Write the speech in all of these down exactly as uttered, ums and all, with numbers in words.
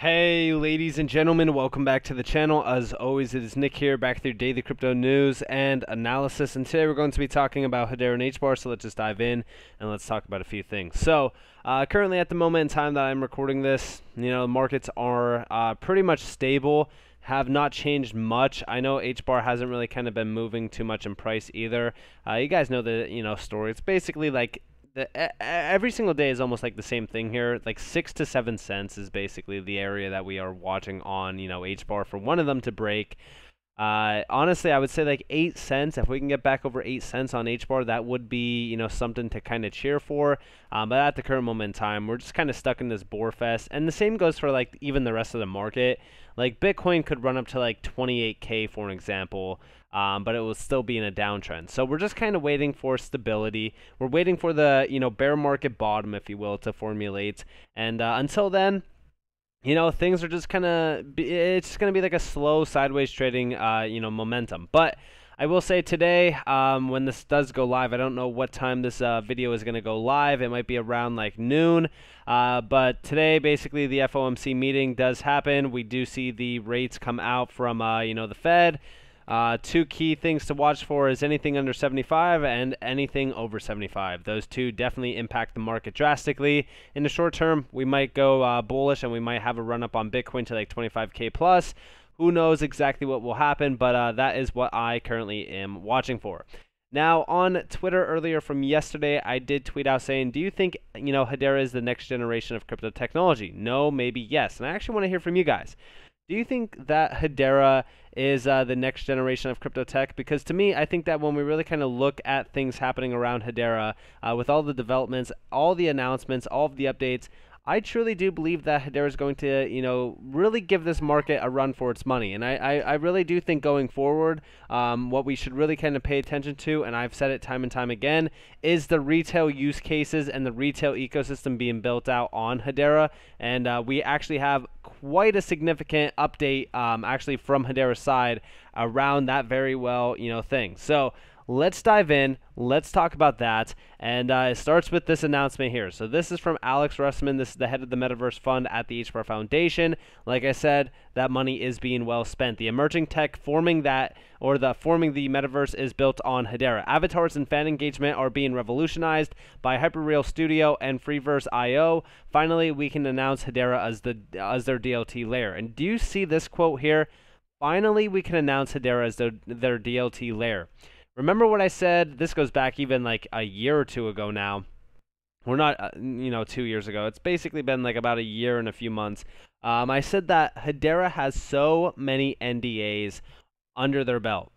Hey ladies and gentlemen, welcome back to the channel. As always, it is Nick here, back with your daily crypto news and analysis, and today we're going to be talking about Hedera and H B A R, so let's just dive in and let's talk about a few things. So uh, currently at the moment in time that I'm recording this, you know, the markets are uh, pretty much stable, have not changed much. I know H B A R hasn't really kind of been moving too much in price either. Uh, you guys know the, you know, story. It's basically like The, every single day is almost like the same thing here. Like six to seven cents is basically the area that we are watching on, you know, H B A R for one of them to break. Uh, honestly, I would say like eight cents. If we can get back over eight cents on H B A R, that would be, you know, something to kind of cheer for. Um, but at the current moment in time, we're just kind of stuck in this boar fest. And the same goes for like even the rest of the market. Like Bitcoin could run up to like twenty-eight K for an example. Um, but it will still be in a downtrend. So we're just kind of waiting for stability. We're waiting for the, you know, bear market bottom, if you will, to formulate. And uh, until then, you know, things are just kind of, it's just going to be like a slow sideways trading, uh, you know, momentum. But I will say today, um, when this does go live, I don't know what time this uh, video is going to go live. It might be around like noon. Uh, but today, basically, the F O M C meeting does happen. We do see the rates come out from, uh, you know, the Fed. Uh, two key things to watch for is anything under seventy-five and anything over seventy-five. Those two definitely impact the market drastically. In the short term, we might go uh, bullish and we might have a run up on Bitcoin to like twenty-five K plus. Who knows exactly what will happen, but uh, that is what I currently am watching for. Now, on Twitter earlier from yesterday, I did tweet out saying, do you think, you know, Hedera is the next generation of crypto technology? No, maybe, yes. And I actually want to hear from you guys. Do you think that Hedera is uh, the next generation of crypto tech? Because to me, I think that when we really kind of look at things happening around Hedera, uh, with all the developments, all the announcements, all of the updates, I truly do believe that Hedera is going to, you know, really give this market a run for its money. And I, I, I really do think going forward, um, what we should really kind of pay attention to, and I've said it time and time again, is the retail use cases and the retail ecosystem being built out on Hedera. And uh, we actually have quite a significant update um, actually from Hedera's side around that very well, you know, thing. So let's dive in. Let's talk about that. And uh, it starts with this announcement here. So this is from Alex Russman. This is the head of the Metaverse Fund at the H four Foundation. Like I said, that money is being well spent. The emerging tech forming that, or the forming the Metaverse, is built on Hedera. Avatars and fan engagement are being revolutionized by Hyperreal Studio and Freeverse I O. Finally, we can announce Hedera as the as their D L T layer. And do you see this quote here? Finally, we can announce Hedera as their, their D L T layer. Remember what I said? This goes back even like a year or two ago now. We're not, uh, you know, two years ago. It's basically been like about a year and a few months. Um, I said that Hedera has so many N D As under their belt.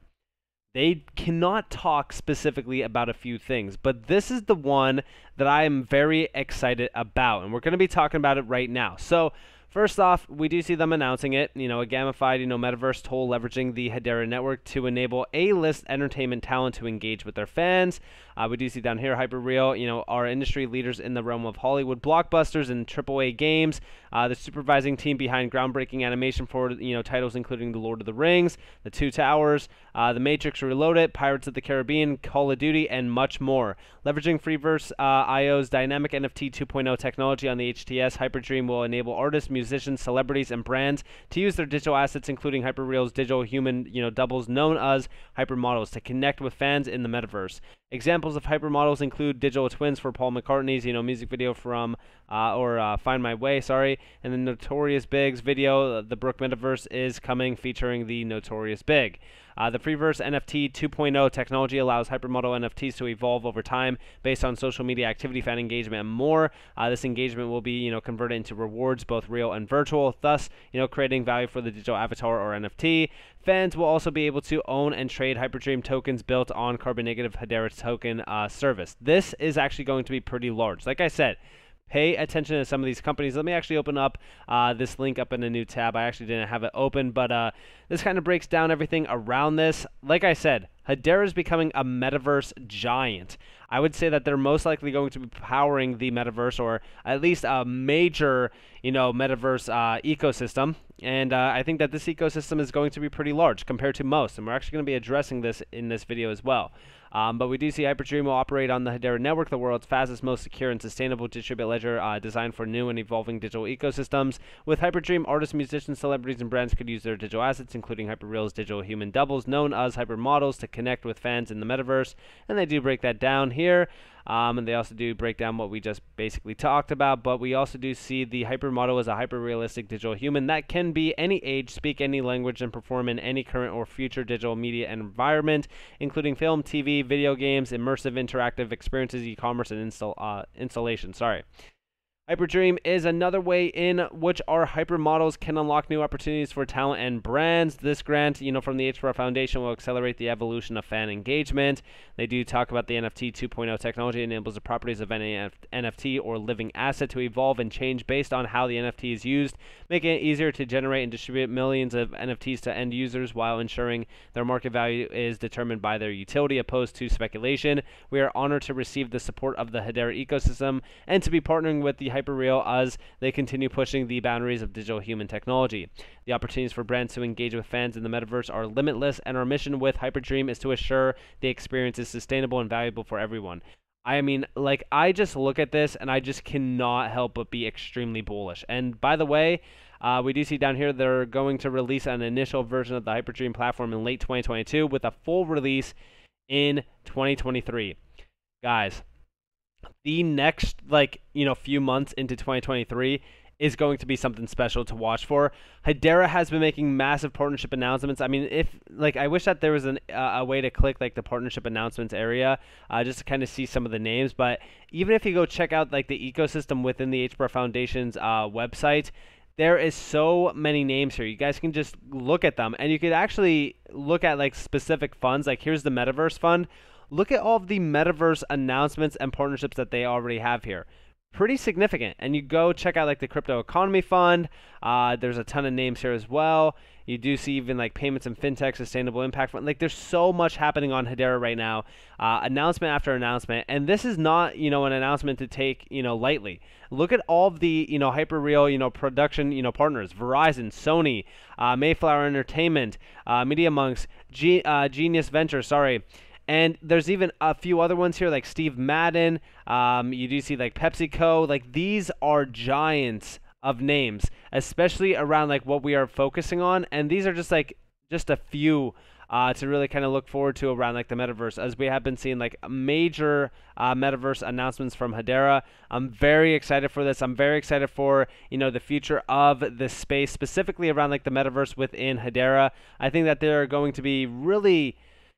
They cannot talk specifically about a few things, but this is the one that I am very excited about, and we're going to be talking about it right now. So first off, we do see them announcing it, you know, a gamified, you know, metaverse tool leveraging the Hedera network to enable A-list entertainment talent to engage with their fans. Uh, we do see down here Hyperreal, you know, our industry leaders in the realm of Hollywood blockbusters and triple A games. Uh, the supervising team behind groundbreaking animation for, you know, titles including The Lord of the Rings, The Two Towers, uh, The Matrix Reloaded, Pirates of the Caribbean, Call of Duty, and much more. Leveraging Freeverse uh, I O's dynamic N F T two point oh technology on the H T S, Hyperdream will enable artists, musicians, celebrities, and brands to use their digital assets, including Hyperreal's digital human, you know, doubles known as hypermodels, to connect with fans in the metaverse. Examples of hypermodels include digital twins for Paul McCartney's, you know, music video from, uh, or uh, Find My Way, sorry, and the Notorious Big's video, The Brook Metaverse is coming, featuring the Notorious Big. Uh, the Freeverse N F T two point oh technology allows hypermodel N F Ts to evolve over time based on social media activity, fan engagement, and more. Uh, this engagement will be, you know, converted into rewards, both real and virtual, thus, you know, creating value for the digital avatar or N F T. Fans will also be able to own and trade Hyperdream tokens built on carbon negative Hedera token uh, service. This is actually going to be pretty large. Like I said, pay attention to some of these companies. Let me actually open up uh, this link up in a new tab. I actually didn't have it open, but uh, this kind of breaks down everything around this. Like I said, Hedera is becoming a metaverse giant. I would say that they're most likely going to be powering the metaverse, or at least a major, you know, metaverse uh, ecosystem. And uh, I think that this ecosystem is going to be pretty large compared to most. And we're actually going to be addressing this in this video as well. Um, but we do see Hyperdream will operate on the Hedera network, the world's fastest, most secure, and sustainable distributed ledger uh, designed for new and evolving digital ecosystems. With Hyperdream, artists, musicians, celebrities, and brands could use their digital assets, including Hyperreal's digital human doubles, known as hypermodels, to connect with fans in the metaverse. And they do break that down here. Um, and they also do break down what we just basically talked about, but we also do see the hypermodel as a hyper-realistic digital human that can be any age, speak any language, and perform in any current or future digital media environment, including film, T V, video games, immersive interactive experiences, e-commerce, and install, uh, installation. Sorry. Hyperdream is another way in which our hypermodels can unlock new opportunities for talent and brands. This grant, you know, from the H four Foundation will accelerate the evolution of fan engagement. They do talk about the N F T two point oh technology enables the properties of any N F T or living asset to evolve and change based on how the N F T is used, making it easier to generate and distribute millions of N F Ts to end users while ensuring their market value is determined by their utility opposed to speculation. We are honored to receive the support of the Hedera ecosystem and to be partnering with the Hyperreal as they continue pushing the boundaries of digital human technology. The opportunities for brands to engage with fans in the metaverse are limitless, and our mission with Hyperdream is to assure the experience is sustainable and valuable for everyone. I mean, like, I just look at this and I just cannot help but be extremely bullish. And by the way, uh, we do see down here they're going to release an initial version of the Hyperdream platform in late twenty twenty-two with a full release in twenty twenty-three. Guys, the next, like, you know, few months into twenty twenty-three is going to be something special to watch for. Hedera has been making massive partnership announcements. I mean, if, like, I wish that there was an, uh, a way to click, like, the partnership announcements area uh, just to kind of see some of the names. But even if you go check out, like, the ecosystem within the H B A R Foundation's uh, website, there is so many names here. You guys can just look at them. And you could actually look at, like, specific funds. Like, here's the Metaverse Fund. Look at all of the metaverse announcements and partnerships that they already have here. Pretty significant. And you go check out, like, the Crypto Economy Fund. Uh, there's a ton of names here as well. You do see even, like, payments and fintech, sustainable impact fund. Like, there's so much happening on Hedera right now, uh, announcement after announcement. And this is not, you know, an announcement to take, you know, lightly. Look at all of the, you know, Hyperreal, you know, production, you know, partners: Verizon, Sony, uh, Mayflower Entertainment, uh, MediaMonks, G uh, Genius Venture. Sorry. And there's even a few other ones here, like Steve Madden. Um, you do see, like, PepsiCo. Like, these are giants of names, especially around, like, what we are focusing on. And these are just, like, just a few uh, to really kind of look forward to around, like, the metaverse, as we have been seeing, like, major uh, metaverse announcements from Hedera. I'm very excited for this. I'm very excited for, you know, the future of this space, specifically around, like, the metaverse within Hedera. I think that they're going to be really,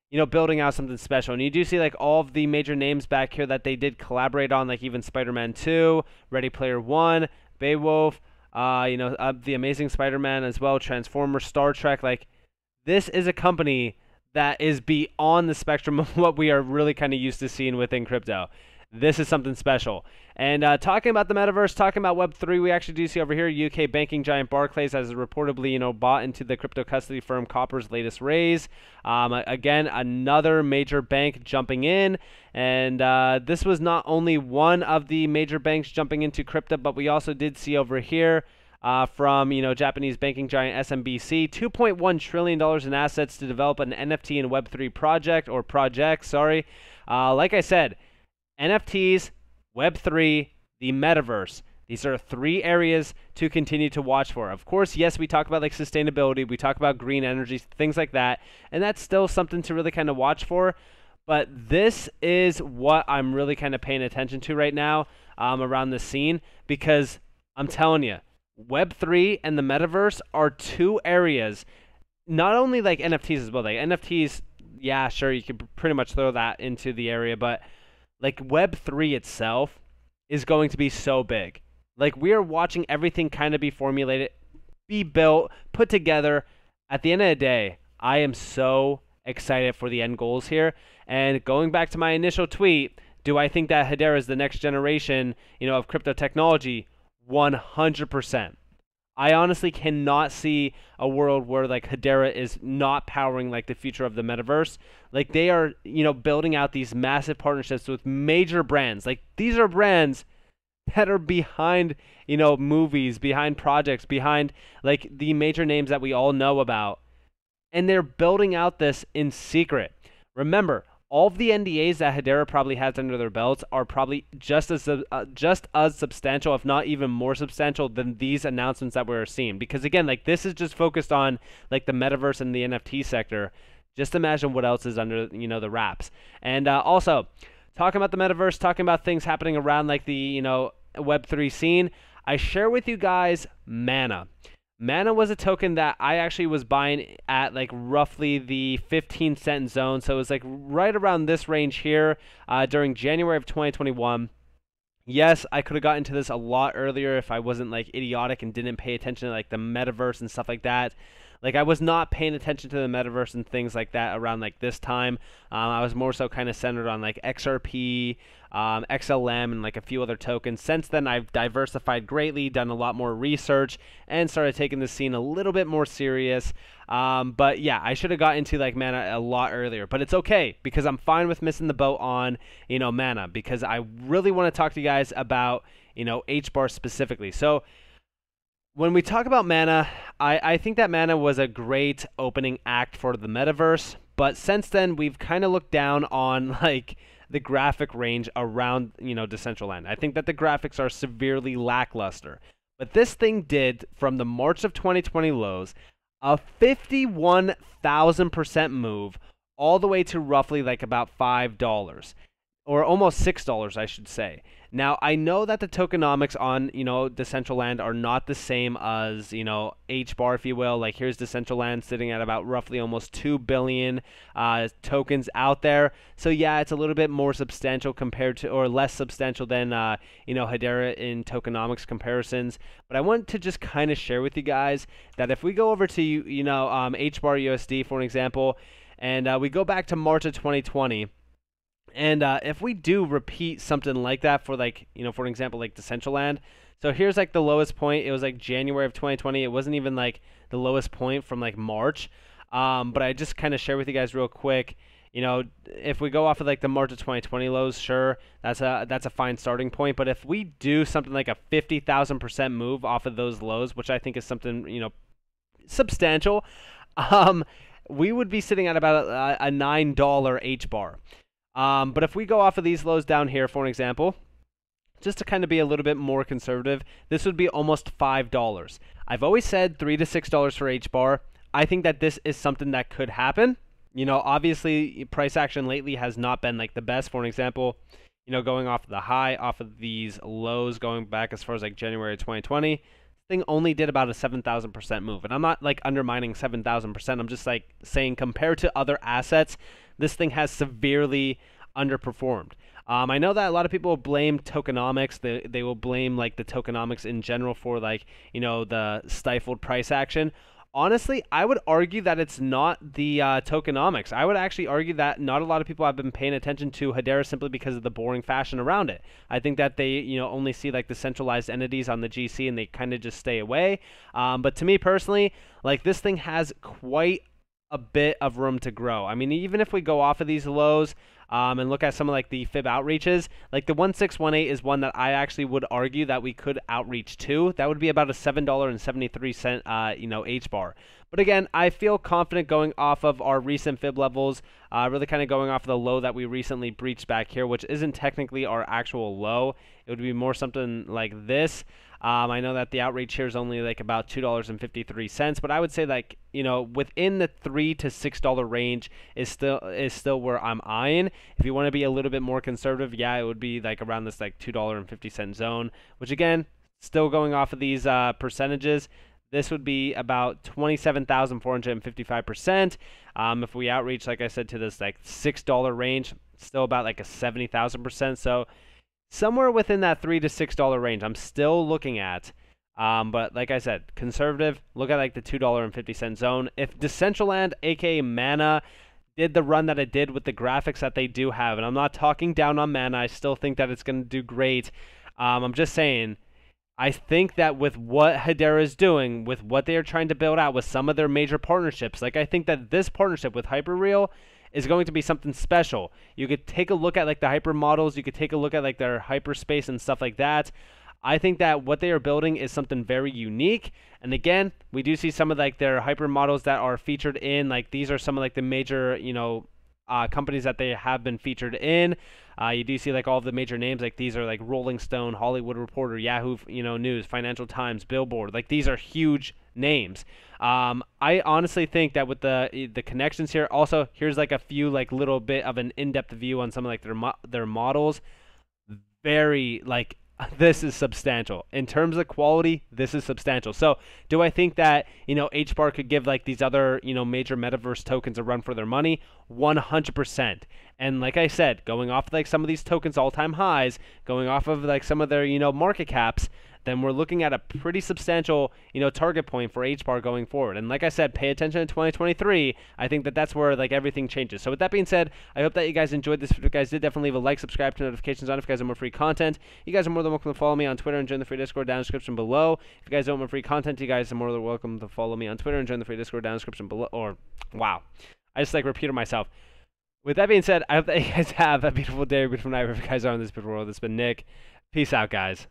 you know, building out something special. And you do see, like, all of the major names back here that they did collaborate on, like even Spider-Man two, Ready Player One, Beowulf, uh, you know, uh, The Amazing Spider-Man as well, Transformers, Star Trek. Like, this is a company that is beyond the spectrum of what we are really kind of used to seeing within crypto. This is something special. And uh, talking about the metaverse, talking about Web three, we actually do see over here U K banking giant Barclays has reportedly, you know, bought into the crypto custody firm Copper's latest raise. Um, again, another major bank jumping in. And uh, this was not only one of the major banks jumping into crypto, but we also did see over here Uh, from, you know, Japanese banking giant S M B C, two point one trillion dollars in assets to develop an N F T and Web three project, or projects, sorry. Uh, like I said, N F Ts, Web three, the metaverse. These are three areas to continue to watch for. Of course, yes, we talk about, like, sustainability. We talk about green energy, things like that. And that's still something to really kind of watch for. But this is what I'm really kind of paying attention to right now um, around the scene, because I'm telling you, Web three and the metaverse are two areas, not only like N F Ts as well. Like N F Ts, yeah, sure, you could pretty much throw that into the area, but like Web three itself is going to be so big. Like, we are watching everything kind of be formulated, be built, put together. At the end of the day, I am so excited for the end goals here. And going back to my initial tweet, do I think that Hedera is the next generation, you know, of crypto technology? one hundred percent. I honestly cannot see a world where like Hedera is not powering like the future of the metaverse. Like they are, you know, building out these massive partnerships with major brands. Like these are brands that are behind, you know, movies, behind projects, behind like the major names that we all know about. And they're building out this in secret. Remember, all of the N D As that Hedera probably has under their belts are probably just as uh, just as substantial, if not even more substantial, than these announcements that we're seeing. Because again, like this is just focused on like the metaverse and the N F T sector. Just imagine what else is under, you know, the wraps. And uh, also, talking about the metaverse, talking about things happening around like the, you know, Web three scene. I share with you guys MANA. MANA was a token that I actually was buying at like roughly the fifteen cent zone. So it was like right around this range here uh, during January of twenty twenty-one. Yes, I could have gotten into this a lot earlier if I wasn't like idiotic and didn't pay attention to like the metaverse and stuff like that. Like I was not paying attention to the metaverse and things like that around like this time. Um, I was more so kind of centered on like X R P, um, X L M, and like a few other tokens. Since then, I've diversified greatly, done a lot more research, and started taking the scene a little bit more serious. Um, but yeah, I should have got into like MANA a lot earlier, but it's okay because I'm fine with missing the boat on, you know, MANA, because I really want to talk to you guys about, you know, H bar specifically. So when we talk about MANA, I, I think that MANA was a great opening act for the metaverse. But since then, we've kind of looked down on like the graphic range around, you know, Decentraland. I think that the graphics are severely lackluster. But this thing did, from the March of twenty twenty lows, a fifty-one thousand percent move all the way to roughly like about five dollars. Or almost six dollars, I should say. Now, I know that the tokenomics on, you know, Decentraland are not the same as, you know, H bar, if you will. Like, here's Decentraland sitting at about roughly almost two billion uh, tokens out there. So, yeah, it's a little bit more substantial compared to, or less substantial than, uh, you know, Hedera in tokenomics comparisons. But I want to just kind of share with you guys that if we go over to, you know, um, H bar U S D, for an example, and uh, we go back to March of twenty twenty, and uh, if we do repeat something like that for like, you know, for example, like Decentraland. So here's like the lowest point. It was like January of twenty twenty. It wasn't even like the lowest point from like March. Um, but I just kind of share with you guys real quick. You know, if we go off of like the March of twenty twenty lows, sure, that's a that's a fine starting point. But if we do something like a fifty thousand percent move off of those lows, which I think is something, you know, substantial, um, we would be sitting at about a, a nine dollar H bar. Um, but if we go off of these lows down here, for an example, just to kind of be a little bit more conservative, this would be almost five dollars. I've always said three to six dollars for H bar. I think that this is something that could happen. You know, obviously, price action lately has not been like the best. For an example, you know, going off the high, off of these lows, going back as far as like January twenty twenty, this thing only did about a seven thousand percent move. And I'm not like undermining seven thousand percent. I'm just like saying compared to other assets, this thing has severely underperformed. Um, I know that a lot of people blame tokenomics. They, they will blame like the tokenomics in general for like, you know, the stifled price action. Honestly, I would argue that it's not the uh, tokenomics. I would actually argue that not a lot of people have been paying attention to Hedera simply because of the boring fashion around it. I think that they, you know, only see like the centralized entities on the G C and they kind of just stay away. Um, but to me personally, like this thing has quite a bit of room to grow. I mean, even if we go off of these lows um, and look at some of like the fib outreaches, like the one six one eight is one that I actually would argue that we could outreach to. That would be about a seven dollars and seventy-three cents, uh, you know, H bar. But again, I feel confident going off of our recent fib levels, uh, really kind of going off of the low that we recently breached back here, which isn't technically our actual low. It would be more something like this. Um, I know that the outreach here is only like about two dollars and fifty-three cents, but I would say like, you know, within the three to six dollar range is still is still where I'm eyeing. If you want to be a little bit more conservative, yeah, it would be like around this like two dollars and fifty cents zone, which again, still going off of these uh, percentages, this would be about twenty-seven thousand four hundred fifty-five percent. Um, if we outreach, like I said, to this like six dollar range, still about like a seventy thousand percent. So somewhere within that three to six dollar range, I'm still looking at. Um, but like I said, conservative. Look at like the two dollar and fifty cent zone. If Decentraland, aka MANA, did the run that it did with the graphics that they do have, and I'm not talking down on MANA, I still think that it's going to do great. Um, I'm just saying, I think that with what Hedera is doing, with what they are trying to build out, with some of their major partnerships, like I think that this partnership with Hyperreal is going to be something special. You could take a look at like the hyper models, you could take a look at like their hyperspace and stuff like that. I think that what they are building is something very unique. And again, we do see some of like their hyper models that are featured in, like these are some of like the major, you know, uh, companies that they have been featured in. Uh, you do see like all of the major names, like these are like Rolling Stone, Hollywood Reporter, Yahoo, you know, News, Financial Times, Billboard. Like these are huge names. Um, I honestly think that with the the connections here, also here's like a few like little bit of an in-depth view on some of like their mo their models. Very like. This is substantial in terms of quality. This is substantial. So do I think that, you know, H B A R could give like these other, you know, major metaverse tokens a run for their money? one hundred percent. And like I said, going off like some of these tokens all-time highs, going off of like some of their, you know, market caps, then we're looking at a pretty substantial, you know, target point for H B A R going forward. And like I said, pay attention in twenty twenty-three. I think that that's where, like, everything changes. So with that being said, I hope that you guys enjoyed this. If you guys did, definitely leave a like, subscribe, turn notifications on if you guys want more free content. You guys are more than welcome to follow me on Twitter and join the free Discord down in the description below. If you guys don't want more free content, you guys are more than welcome to follow me on Twitter and join the free Discord down in the description below. Or, wow. I just, like, repeated myself. With that being said, I hope that you guys have a beautiful day, a beautiful night, wherever you guys are in this beautiful world. It's been Nick. Peace out, guys.